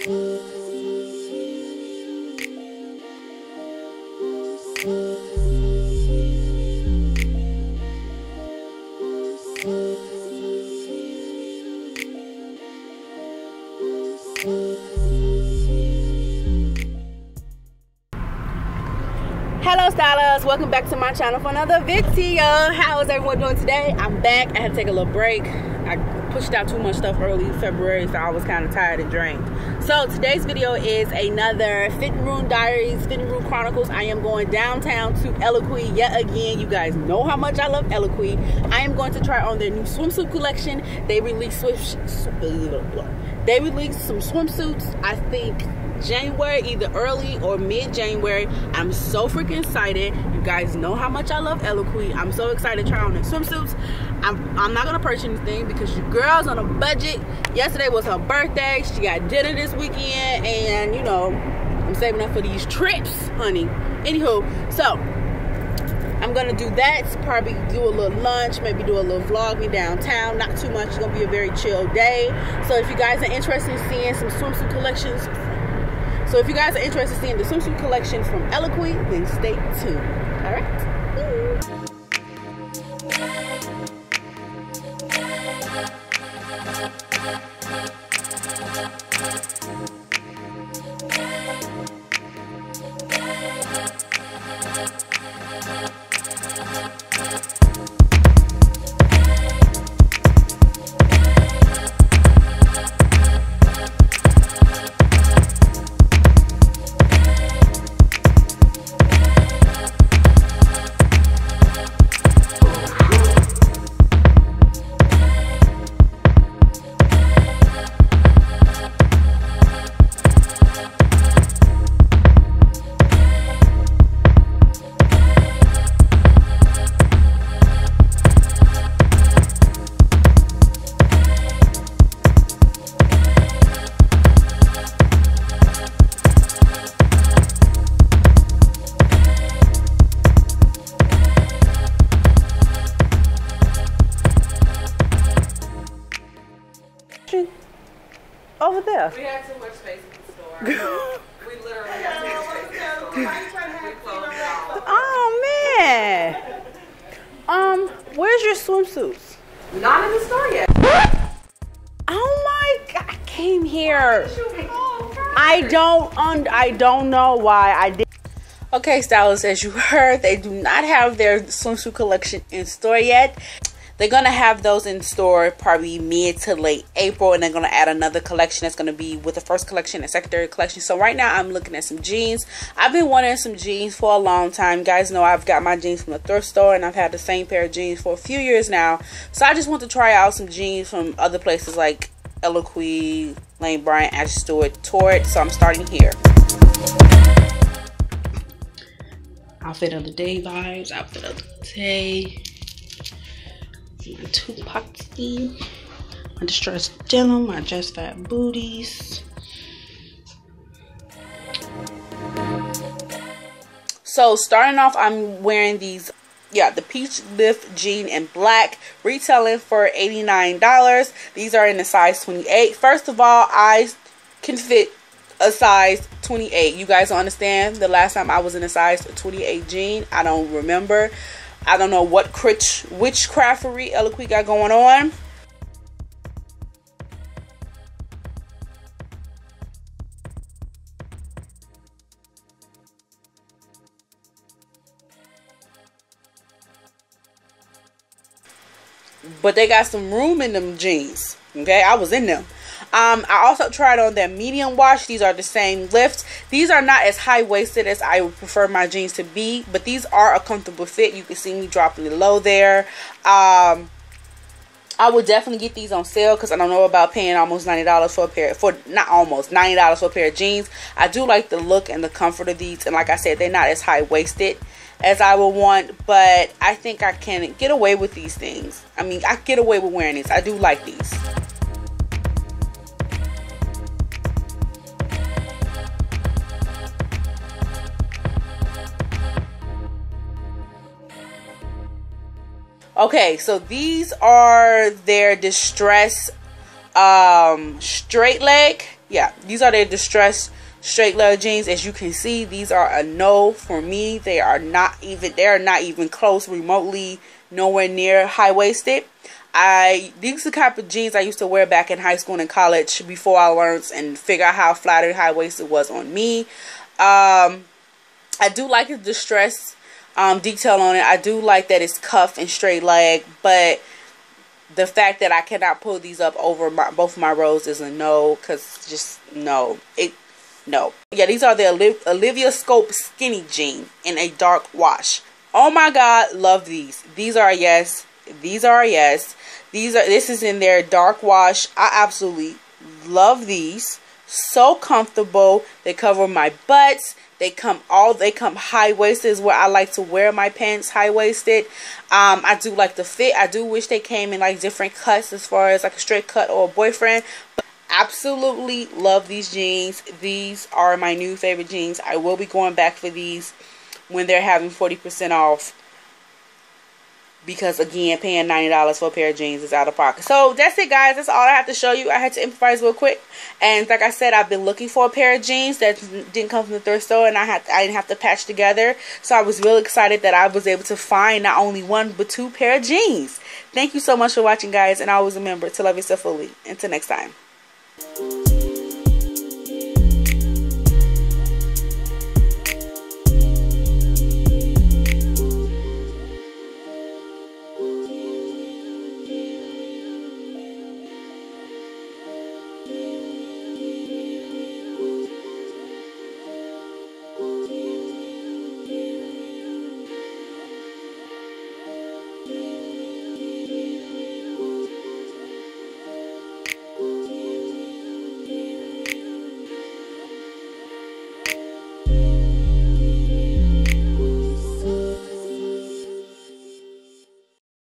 Hello stylers, welcome back to my channel for another video. How is everyone doing today? I'm back. I had to take a little break. I pushed out too much stuff early February, so I was kind of tired and drained. So today's video is another Fitting Room Diaries, Fitting Room Chronicles. I am going downtown to Eloquii yet again. You guys know how much I love Eloquii. I am going to try on their new swimsuit collection. They released some swimsuits, I think January, either early or mid-January. I'm so freaking excited. You guys know how much I love Eloquii. I'm so excited to try on the swimsuits. I'm not gonna purchase anything because your girl's on a budget. Yesterday was her birthday. She got dinner this weekend, and you know, I'm saving up for these trips, honey. Anywho, so I'm gonna do that, probably do a little lunch, maybe do a little vlogging downtown, not too much. It's gonna be a very chill day. So if you guys are interested in seeing some swimsuit collections, from Eloquii, then stay tuned. All right. Over there. We had too much space in the store. We literally had too much space. Oh man. Where's your swimsuits? Not in the store yet. Oh my god, I came here. I don't know why I did. Okay, stylists, as you heard, they do not have their swimsuit collection in store yet. They're going to have those in store probably mid to late April, and they're going to add another collection that's going to be with the first collection and secondary collection. So right now I'm looking at some jeans. I've been wanting some jeans for a long time. You guys know I've got my jeans from the thrift store, and I've had the same pair of jeans for a few years now. So I just want to try out some jeans from other places like Eloquii, Lane Bryant, Ash Stewart, Torrid. So I'm starting here. Outfit of the day vibes, outfit of the day. My Tupac theme, my distressed denim, my just fat booties. So starting off, I'm wearing these, the peach lift jean in black, retailing for $89. These are in a size 28. First of all, I can fit a size 28. You guys don't understand. The last time I was in a size 28 jean, I don't remember. I don't know what witchcraftery Eloquii got going on. But they got some room in them jeans. Okay, I was in them. I also tried on that medium wash. These are the same lift. These are not as high-waisted as I would prefer my jeans to be, but these are a comfortable fit. You can see me dropping it low there. I would definitely get these on sale because I don't know about paying almost $90 for a pair, $90 for a pair of jeans. I do like the look and the comfort of these, and like I said, they're not as high-waisted as I would want, but I think I can get away with these things. I mean, I get away with wearing these. I do like these. Okay, so these are their distress straight leg yeah, these are their distressed straight leg jeans. As you can see, these are a no for me. They are not even close, remotely nowhere near high-waisted. These are the type of jeans I used to wear back in high school and in college before I learned and figure out how flattering high-waisted was on me. I do like the distress detail on it. I do like that it's cuff and straight leg, but the fact that I cannot pull these up over both of my rows is a no, because just no. Yeah, these are the Olivia Sculpting Skinny Jean in a dark wash. Oh my God, love these. These are a yes. These are a yes. This is in their dark wash. I absolutely love these. So comfortable. They cover my butts. They come high-waisted is where I like to wear my pants, high-waisted. I do like the fit. I do wish they came in like different cuts, as far as like a straight cut or a boyfriend. But absolutely love these jeans. These are my new favorite jeans. I will be going back for these when they're having 40% off, because again, paying $90 for a pair of jeans is out of pocket. So that's it, guys. That's all I have to show you. I had to improvise real quick, and like I said, I've been looking for a pair of jeans that didn't come from the thrift store, and I didn't have to patch together. So I was really excited that I was able to find not only one but two pair of jeans. Thank you so much for watching, guys, and always remember to love yourself fully. Until next time.